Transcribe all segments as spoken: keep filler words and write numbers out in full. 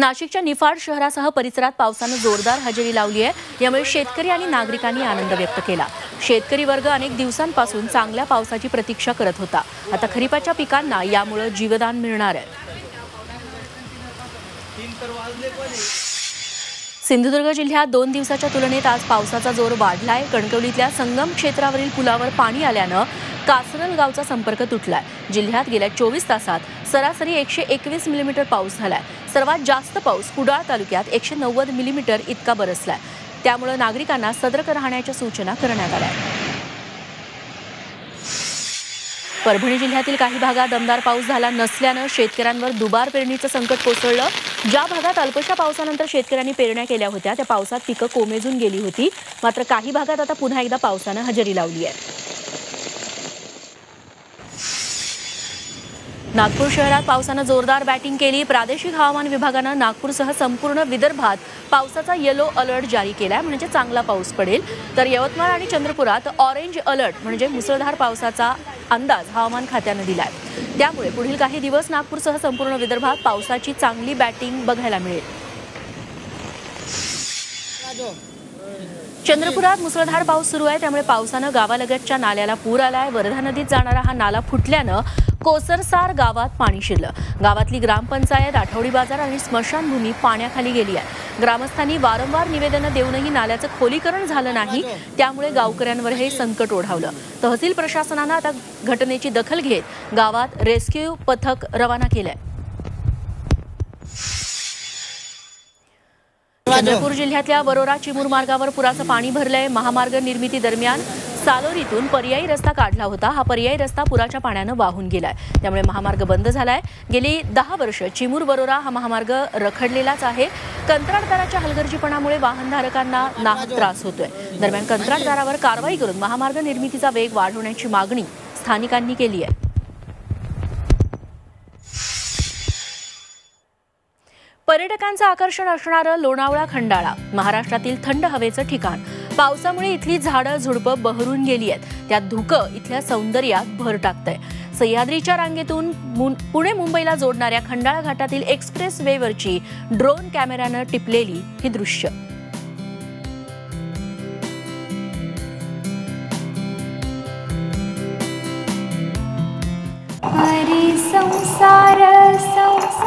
नाशिकच्या निफाड शहरासह परिसरात पावसाने जोरदार हजेरी लावली आहे। यामुळे शेतकरी आणि नागरिकांनी आनंद व्यक्त केला। शेतकरी वर्ग अनेक दिवसांपासून चांगल्या पावसाची प्रतीक्षा करत होता। आता खरीपाच्या पिकांना यामुळे जीवदान मिळणार आहे। सिंधुदुर्ग जिल्ह्यात दोन दिवसाच्या तुलनेत आज पावसाचा जोर वाढलाय। कणकवलीतल्या संगम क्षेत्रावरील पुलावर पाणी आल्यानं कासरल गावचा संपर्क तुटलाय। जिल्ह्यात गेल्या चोवीस तासात सरासरी एकशे एकवीस मिलीमीटर पाऊस झालाय। सर्वात जास्त पाऊस कुडाळ तालुक्यात एकशे नव्वद मिलीमीटर इतका बरसलाय। त्यामुळे नागरिकांना सतर्क राहण्याच्या सूचना करण्यात आल्या आहेत। परभणी जिल्ह्यातील काही भागात दमदार पाऊस झाला नसल्याने शेतकऱ्यांवर दुबार पेरणीचं संकट कोसळलं। ज्या भागात अल्पशा पावसानंतर शेतकऱ्यांनी पेरण्या केल्या होत्या त्या पावसात पिकं कोमेजून गेली होती। मात्र काही भागात आता पुन्हा एकदा पावसाने हजेरी लावली आहे। नागपूर शहरात पावसाने जोरदार बॅटिंग केली। प्रादेशिक हवामान विभागाने नागपूरसह संपूर्ण विदर्भात पावसाचा येलो अलर्ट जारी केलाय, म्हणजे चांगला पाऊस पडेल। तर यवतमाळ आणि चंद्रपुरात ऑरेंज अलर्ट म्हणजे मुसळधार पावसाचा अंदाज हवामान खात्याने दिलाय। त्यामुळे पुढील काही दिवस नागपूरसह संपूर्ण विदर्भात पावसाची चांगली बॅटिंग बघायला मिळेल। चंद्रपुरात मुसळधार पाऊस सुरू आहे। त्यामुळे पावसाने गावालगतच्या नाल्याला पूर आलाय। वर्धा नदीत जाणारा हा नाला फुटल्यानं कोसरसार गावात पाणी शिरलं। गावातली ग्रामपंचायत, आठवडी बाजार आणि स्मशानभूमी पाण्याखाली गेली आहे। ग्रामस्थांनी वारंवार निवेदनं देऊनही नाल्याचं खोलीकरण झालं नाही। त्यामुळे गावकऱ्यांवर हे संकट ओढावलं। तहसील प्रशासनानं आता घटनेची दखल घेत गावात रेस्क्यू पथक रवाना केलंय। चंद्रपूर जिल्ह्यातल्या वरोरा चिमूर मार्गावर पुराचं पाणी भरलंय। महामार्ग निर्मिती दरम्यान सालोरीतून पर्यायी रस्ता काढला होता। हा पर्यायी रस्ता पुराच्या पाण्यानं वाहून गेलाय। त्यामुळे महामार्ग बंद झालाय। गेली दहा वर्ष चिमूर वरोरा हा महामार्ग रखडलेलाच आहे। कंत्राटदाराच्या हलगर्जीपणामुळे वाहनधारकांना नाहक त्रास होतोय। दरम्यान कंत्राटदारावर कारवाई करून महामार्ग निर्मितीचा वेग वाढवण्याची मागणी स्थानिकांनी केली आहे। पर्यटकांचं आकर्षण असणारा लोणावळा खंडाळा महाराष्ट्रातील थंड हवेचं ठिकाण। पावसामुळे इथली झाडं झुडपं बहरून गेली आहेत। त्यात धुकं इथल्या सौंदर्यात भर टाकतंय। सह्याद्रीच्या रांगेतून पुणे मुंबईला जोडणाऱ्या खंडाळा घाटातील एक्सप्रेस वेवरची ड्रोन कॅमेऱ्यानं टिपलेली ही दृश्य।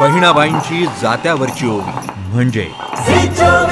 बहिणाबाईंची जात्यावरची ओवी म्हणजे